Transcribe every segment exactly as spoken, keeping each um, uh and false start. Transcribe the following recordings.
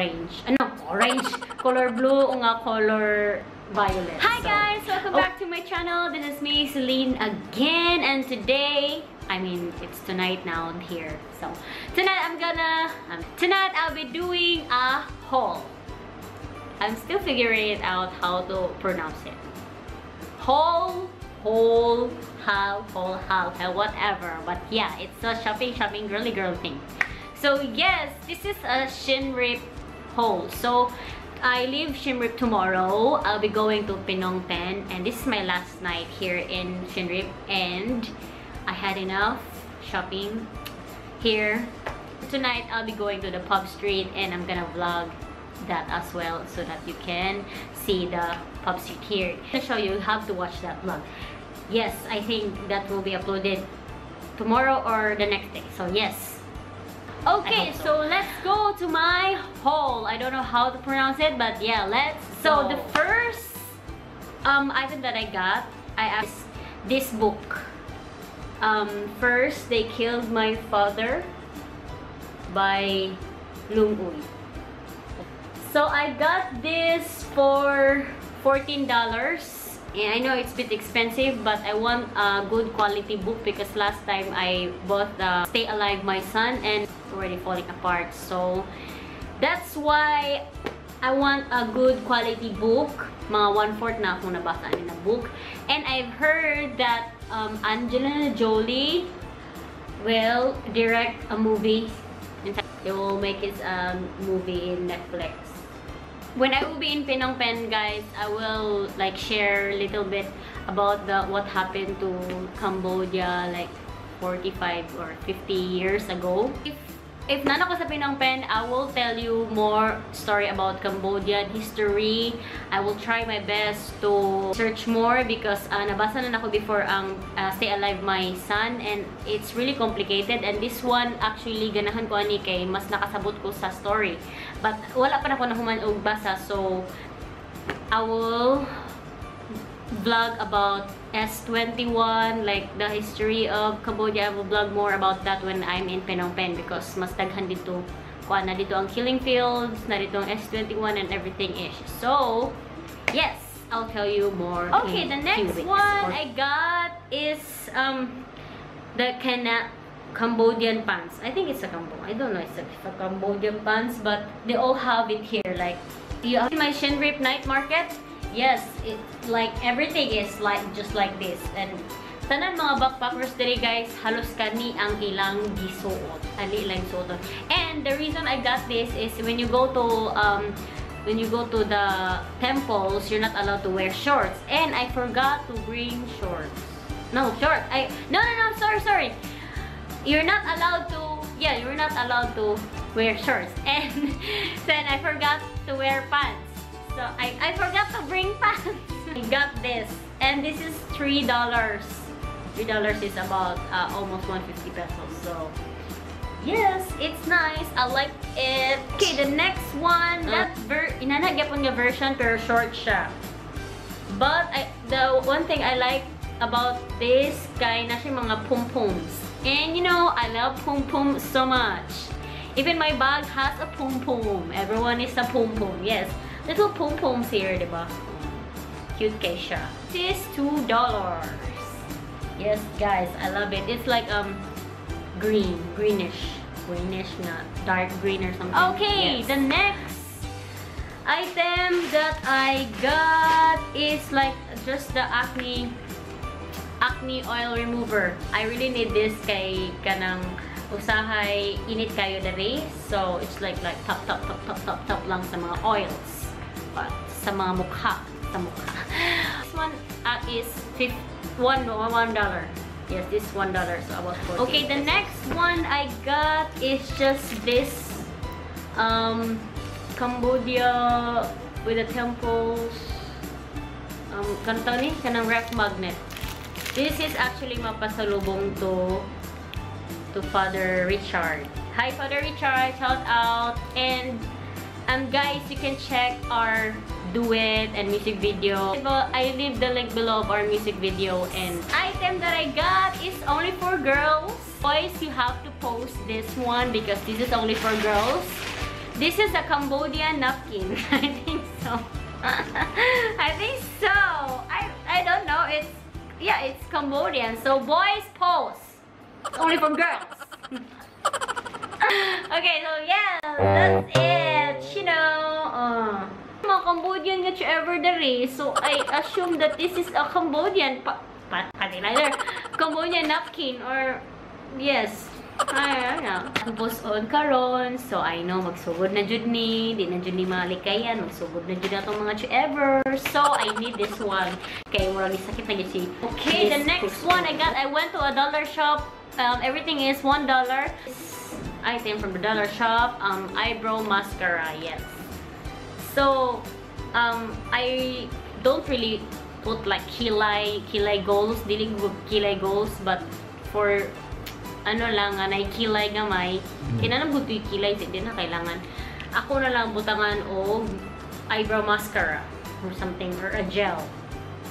orange. Ano? Orange. Color blue o nga color violet. Hi so, guys! Welcome oh. back to my channel. This is me, Celine, again. And today, I mean, it's tonight now here. So, tonight I'm gonna... Um, tonight I'll be doing a haul. I'm still figuring it out how to pronounce it. Haul, haul, haul, haul, haul, whatever. But yeah, it's a shopping, shopping, girly girl thing. So yes, this is a Siem Reap haul. So, I leave Siem Reap tomorrow. I'll be going to Phnom Penh, and this is my last night here in Siem Reap, and I had enough shopping here. Tonight I'll be going to the Pub Street, and I'm gonna vlog that as well so that you can see the Pub Street here. To show you, you have to watch that vlog. Yes, I think that will be uploaded tomorrow or the next day. So yes. Okay, so. so let's go to my haul. I don't know how to pronounce it, but yeah, let's. So oh. the first um, item that I got, I asked this book. Um, First They Killed My Father by Lung Uy. So I got this for fourteen dollars, and I know it's a bit expensive, but I want a good quality book because last time I bought the Stay Alive My Son and already falling apart. So that's why I want a good quality book. Mga one-fourth na akong nabasa in a book. And I've heard that um, Angelina Jolie will direct a movie. In fact, they will make it a um, movie in Netflix. When I will be in Phnom Penh, guys, I will like share a little bit about the what happened to Cambodia like forty-five or fifty years ago. If if nana ko sa Phnom Penh, I will tell you more story about Cambodian history. I will try my best to search more because uh, nabasa na ako before ang uh, Stay Alive My Son, and it's really complicated, and this one actually ganahan ko ani kay mas nakasabot ko sa story. But wala pa na ko nahuman og basa, so I will vlog about S twenty-one, like the history of Cambodia. I will vlog more about that when I'm in Phnom Penh because mas daghan dito kuan na dito ang killing fields, na dito ang S twenty-one and everything ish. So, yes, I'll tell you more. Okay, in the next one or... I got is um the Kana Cambodian pants. I think it's a Cambodian. I don't know if it's a Cambodian pants, but they all have it here. Like you have my Siem Reap night market. Yes, it like everything is like just like this, and tanan mga backpackers dere guys, halos kani ang ilang gisuot, ali ilang suoton. And the reason I got this is when you go to um when you go to the temples, you're not allowed to wear shorts, and I forgot to bring shorts. No shorts. I no no no sorry sorry. You're not allowed to yeah you're not allowed to wear shorts, and then I forgot to wear pants. So I, I forgot to bring pants. I got this, and this is three dollars. Three dollars is about uh, almost one hundred fifty pesos. So yes, it's nice. I like it. Okay, the next one. Uh, that ver inana gyapon nga version pero short siya. But I, the one thing I like about this guy na siya mga pum pums, and you know I love pum pum so much. Even my bag has a pum pum. Everyone is a pum pum. Yes. Little pom poms here, diba? Cute Keisha. This is two dollars. Yes, guys, I love it. It's like um green, greenish, greenish, not dark green or something. Okay, yes. The next item that I got is like just the acne, acne oil remover. I really need this kay kanang usahay init kayo dere, so it's like like top top top top top top lang sa mga oils. But sa mga mukha, sa mukha. This one uh, is one dollar. Yes, this one dollar. So about forty. Okay, the next one I got is just this um, Cambodia with the temples. Um, kantoni kanang ref magnet. This is actually mapasalubong to to Father Richard. Hi, Father Richard. Shout out and. And guys, you can check our duet and music video. I leave the link below of our music video. And item that I got is only for girls. Boys, you have to post this one because this is only for girls. This is a Cambodian napkin. I think so. I think so. I, I don't know. It's, yeah, it's Cambodian. So boys pose. It's only for girls. Okay, so yeah, that's it. You know, uh, I'm a Cambodian whichever there is. So I assume that this is a Cambodian pa pa either Cambodian napkin or yes. I don't know. Tapos on karon, so I know magsugod na jud ni, di na jud ni malikayan, magsugod na jud atong mga ever. So I need this one. Okay, mura ni sakit na gyud si. Okay, the next one I got, I went to a dollar shop. Um, everything is one dollar. Item from the dollar shop. Um, eyebrow mascara. Yes. So, um, I don't really put like kilay, kilay goals, dealing with kilay goals, but for ano lang nga, naikilay gamay. Kinanang buto yung kilay, hindi na kailangan. Ako na lang butangan o eyebrow mascara or something, or a gel.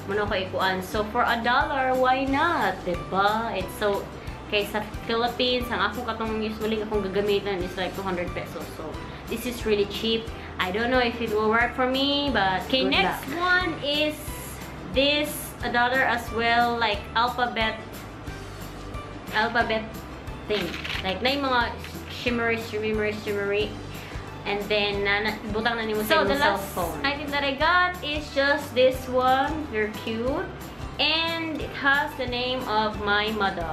Muna ko ikuan. So, for a dollar, why not? Diba? It's so, kaysa Philippines, ang ako katong usually akong gagamitan is like two hundred pesos. So, this is really cheap. I don't know if it will work for me, but... Okay, good next luck. One is this, a dollar as well, like alphabet alphabet thing, like na yung mga shimmery, shimmery, shimmery, and then na, na, butang na ni mo sa so, cell phone. So the last item that I got is just this one. They're cute, and it has the name of my mother.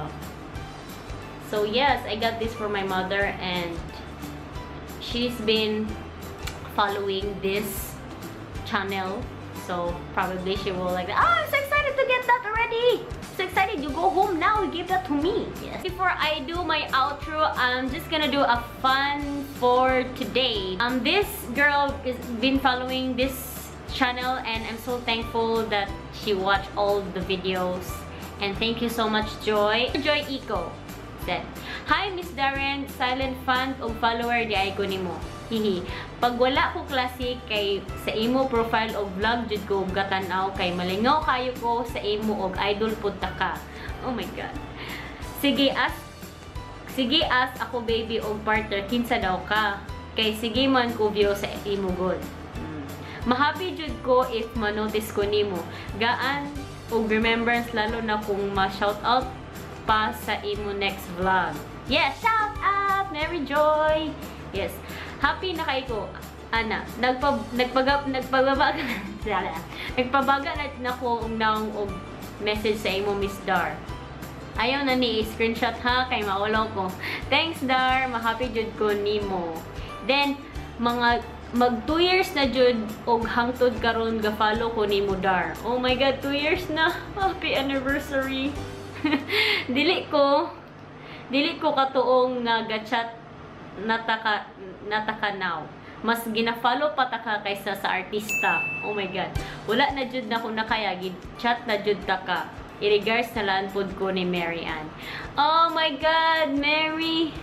So yes, I got this for my mother, and she's been following this channel, so probably she will like that. Ah, I'm so excited to get that already. So excited, you go home now, give that to me. Yes. Before I do my outro, I'm just gonna do a fun for today. Um, this girl has been following this channel, and I'm so thankful that she watched all the videos. And thank you so much, Joy. Joy Eco said, "Hi, Miss Darren, silent fan o follower di iko nimo. Hihi. Pag wala ko klase kay sa imo profile o vlog jud ko gatan-aw kay malingaw kayo ko sa imo og idol pud ta ka. Oh my god. Sige as Sige as ako baby og partner kinsa daw ka. Kay sige man ko view sa imo god. Mm. Mahappy jud ko if manotice ko nimo. Gaan og remembrance lalo na kung ma-shout out pa sa imo next vlog. Yes, shout out Mary Joy. Yes. Happy na kay ko, ana, nagpa, nagpagab, nagpagbabaga, nagpabaga na, na ko ang naong og message sa imo, Miss Dar. Ayaw na ni screenshot ha, kay maulaw ko. Thanks Dar, mahappy jud ko nimo. Then, mga mag two years na jud og hangtod karon gafollow ko nimo Dar. Oh my god, two years na. Happy anniversary. Dili ko, dili ko katuong naga-chat nataka nataka now. Mas gina-follow pa taka kaysa sa artista. Oh my god. Wala na jud na ko nakayagid. Chat na jud taka. I-regards na laan pod ko ni Mary Ann. Oh my god, Mary.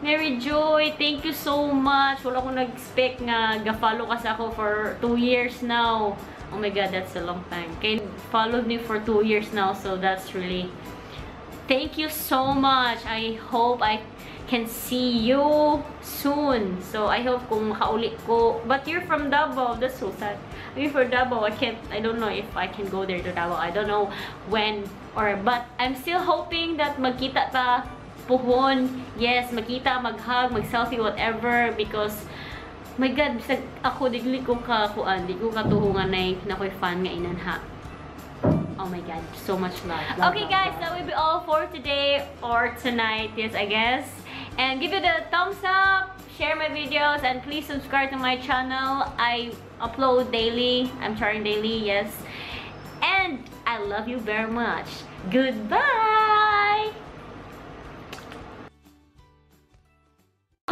Mary Joy, thank you so much. Wala ko nag-expect nga ga-follow ka sa ako for two years now. Oh my god, that's a long time. Kay followed me for two years now, so that's really... Thank you so much. I hope I can see you soon. So I hope kung makaulit ko. But you're from Davao. That's so sad. I'm from Davao. I can't. I don't know if I can go there to Davao. I don't know when or. But I'm still hoping that magkita ta puhon. Yes, magkita, maghag, mag-selfie, whatever. Because my God, bisag ako digli ko ka kuan, digli ko katuhungan na nakoy fan nga inanha. Oh my god, so much love. love okay love, guys, love. That will be all for today or tonight, yes I guess. And give it a thumbs up, share my videos, and please subscribe to my channel. I upload daily, I'm trying daily, yes. And I love you very much. Goodbye!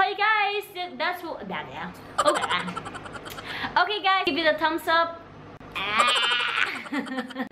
Okay guys, that's what... Okay. Okay guys, give it a thumbs up. Ah.